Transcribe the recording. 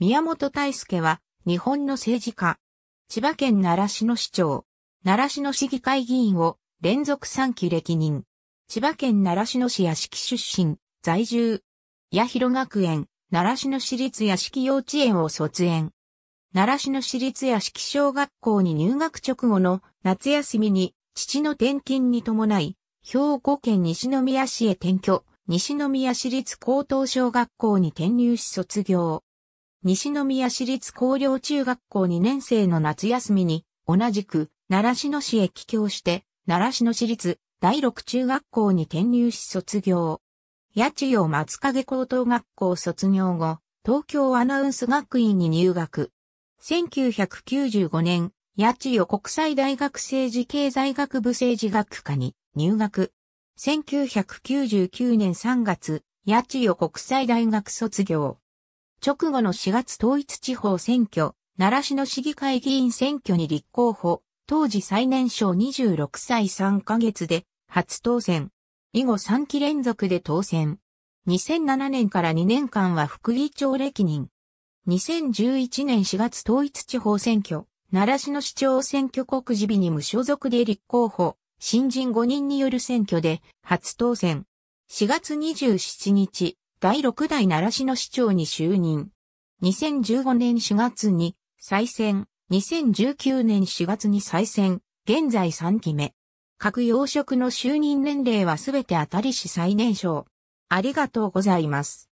宮本泰輔は、日本の政治家。千葉県習志野市長。習志野市議会議員を連続3期歴任。千葉県習志野市屋敷出身、在住。八広学園、習志野市立屋敷幼稚園を卒園。習志野市立屋敷小学校に入学直後の夏休みに、父の転勤に伴い、兵庫県西宮市へ転居。西宮市立高等小学校に転入し卒業。西宮市立光陵中学校2年生の夏休みに、同じく、習志野市へ帰郷して、習志野市立第6中学校に転入し卒業。八千代松影高等学校卒業後、東京アナウンス学院に入学。1995年、八千代国際大学政治経済学部政治学科に入学。1999年3月、八千代国際大学卒業。直後の4月統一地方選挙、習志野市議会議員選挙に立候補、当時最年少26歳3ヶ月で初当選。以後3期連続で当選。2007年から2年間は副議長歴任。2011年4月統一地方選挙、習志野市長選挙告示日に無所属で立候補、新人5人による選挙で初当選。4月27日、第6代習志野市長に就任。2015年4月に再選、2019年4月に再選、現在3期目。各要職の就任年齢はすべて当たりし最年少。ありがとうございます。